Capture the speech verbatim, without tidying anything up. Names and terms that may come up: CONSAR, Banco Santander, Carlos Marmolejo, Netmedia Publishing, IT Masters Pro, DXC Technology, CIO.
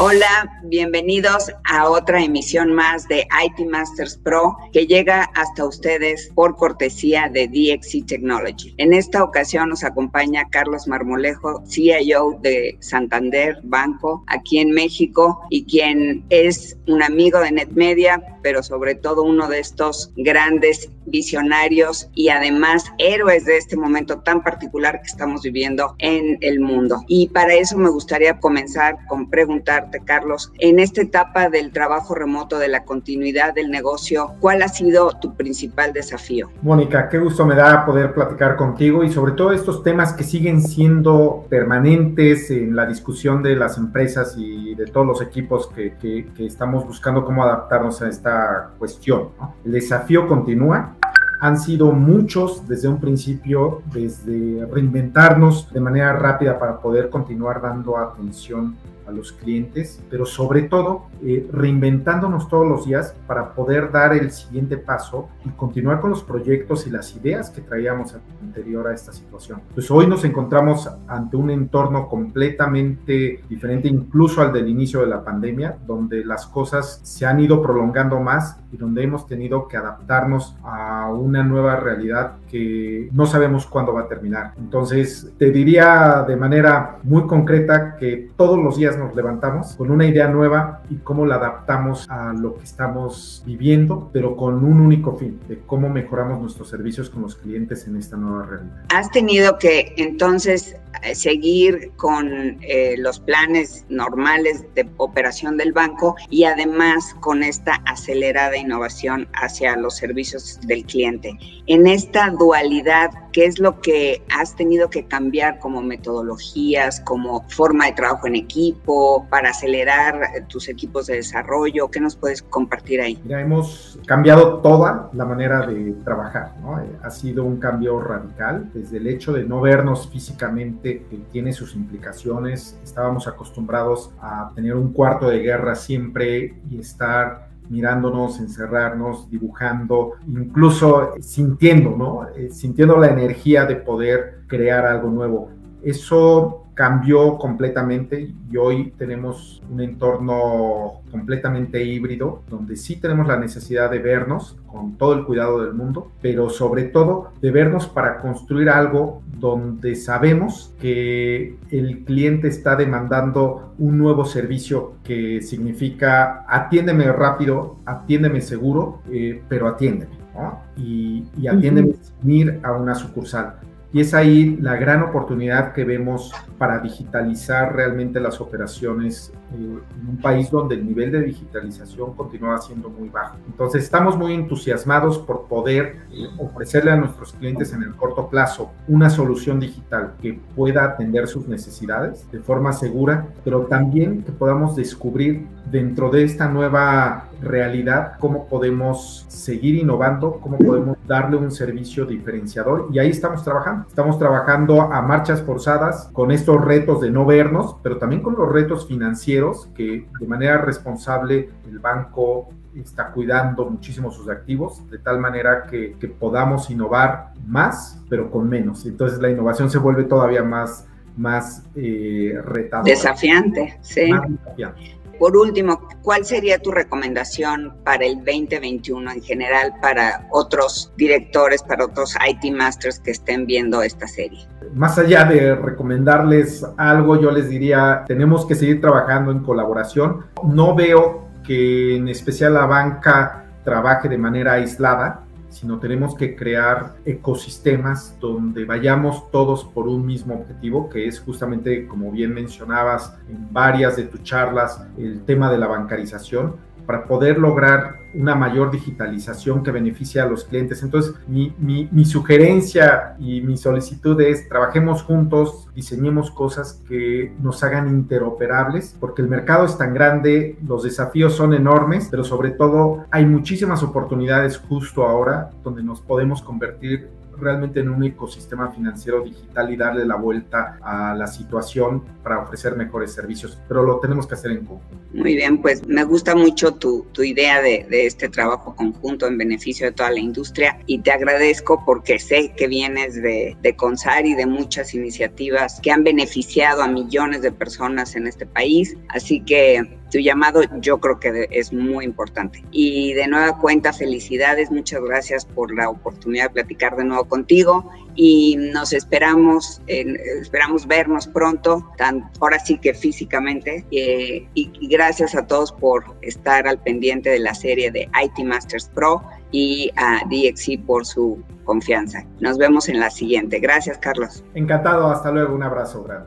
Hola, bienvenidos a otra emisión más de I T Masters Pro que llega hasta ustedes por cortesía de D X C Technology. En esta ocasión nos acompaña Carlos Marmolejo, C I O de Santander Banco aquí en México y quien es un amigo de Netmedia, pero sobre todo uno de estos grandes visionarios y además héroes de este momento tan particular que estamos viviendo en el mundo. Y para eso me gustaría comenzar con preguntar, Carlos, en esta etapa del trabajo remoto, de la continuidad del negocio, ¿cuál ha sido tu principal desafío? Mónica, qué gusto me da poder platicar contigo y sobre todo estos temas que siguen siendo permanentes en la discusión de las empresas y de todos los equipos que, que, que estamos buscando cómo adaptarnos a esta cuestión, ¿no? El desafío continúa. Han sido muchos desde un principio, desde reinventarnos de manera rápida para poder continuar dando atención a los clientes, pero sobre todo eh, reinventándonos todos los días para poder dar el siguiente paso y continuar con los proyectos y las ideas que traíamos anterior a esta situación. Pues hoy nos encontramos ante un entorno completamente diferente, incluso al del inicio de la pandemia, donde las cosas se han ido prolongando más y donde hemos tenido que adaptarnos a una nueva realidad que no sabemos cuándo va a terminar. Entonces, te diría de manera muy concreta que todos los días nos levantamos con una idea nueva y cómo la adaptamos a lo que estamos viviendo, pero con un único fin, de cómo mejoramos nuestros servicios con los clientes en esta nueva realidad. ¿Has tenido que entonces seguir con eh, los planes normales de operación del banco y además con esta acelerada innovación hacia los servicios del cliente? En esta dualidad, ¿qué es lo que has tenido que cambiar como metodologías, como forma de trabajo en equipo, para acelerar tus equipos de desarrollo? ¿Qué nos puedes compartir ahí? Mira, hemos cambiado toda la manera de trabajar, ¿no? Ha sido un cambio radical, desde el hecho de no vernos físicamente, que tiene sus implicaciones. Estábamos acostumbrados a tener un cuarto de guerra siempre y estar mirándonos, encerrarnos, dibujando, incluso sintiendo, ¿no? Sintiendo la energía de poder crear algo nuevo. Eso cambió completamente y hoy tenemos un entorno completamente híbrido, donde sí tenemos la necesidad de vernos con todo el cuidado del mundo, pero sobre todo de vernos para construir algo donde sabemos que el cliente está demandando un nuevo servicio que significa atiéndeme rápido, atiéndeme seguro, eh, pero atiéndeme, ¿no? Y, y atiéndeme uh-huh. sin ir a una sucursal. Y es ahí la gran oportunidad que vemos para digitalizar realmente las operaciones eh, en un país donde el nivel de digitalización continúa siendo muy bajo. Entonces, estamos muy entusiasmados por poder eh, ofrecerle a nuestros clientes en el corto plazo una solución digital que pueda atender sus necesidades de forma segura, pero también que podamos descubrir dentro de esta nueva realidad cómo podemos seguir innovando, cómo podemos darle un servicio diferenciador. Y ahí estamos trabajando. Estamos trabajando a marchas forzadas con estos retos de no vernos, pero también con los retos financieros que de manera responsable el banco está cuidando muchísimo sus activos, de tal manera que, que podamos innovar más, pero con menos. Entonces la innovación se vuelve todavía más, más eh, retadora. Desafiante, sí. Más desafiante. Por último, ¿cuál sería tu recomendación para el veinte veintiuno en general, para otros directores, para otros I T Masters que estén viendo esta serie? Más allá de recomendarles algo, yo les diría, tenemos que seguir trabajando en colaboración. No veo que en especial la banca trabaje de manera aislada, sino tenemos que crear ecosistemas donde vayamos todos por un mismo objetivo, que es justamente, como bien mencionabas en varias de tus charlas, el tema de la bancarización, para poder lograr una mayor digitalización que beneficie a los clientes. Entonces, mi, mi, mi sugerencia y mi solicitud es trabajemos juntos, diseñemos cosas que nos hagan interoperables, porque el mercado es tan grande, los desafíos son enormes, pero sobre todo hay muchísimas oportunidades justo ahora donde nos podemos convertir realmente en un ecosistema financiero digital y darle la vuelta a la situación para ofrecer mejores servicios, pero lo tenemos que hacer en conjunto. Muy bien, pues me gusta mucho tu, tu idea de, de este trabajo conjunto en beneficio de toda la industria, y te agradezco porque sé que vienes de, de CONSAR y de muchas iniciativas que han beneficiado a millones de personas en este país, así que tu llamado yo creo que es muy importante. Y de nueva cuenta, felicidades, muchas gracias por la oportunidad de platicar de nuevo contigo y nos esperamos, eh, esperamos vernos pronto, tan, ahora sí que físicamente, eh, y, y gracias a todos por estar al pendiente de la serie de I T Masters Pro y a D X C por su confianza. Nos vemos en la siguiente. Gracias, Carlos. Encantado, hasta luego, un abrazo grande.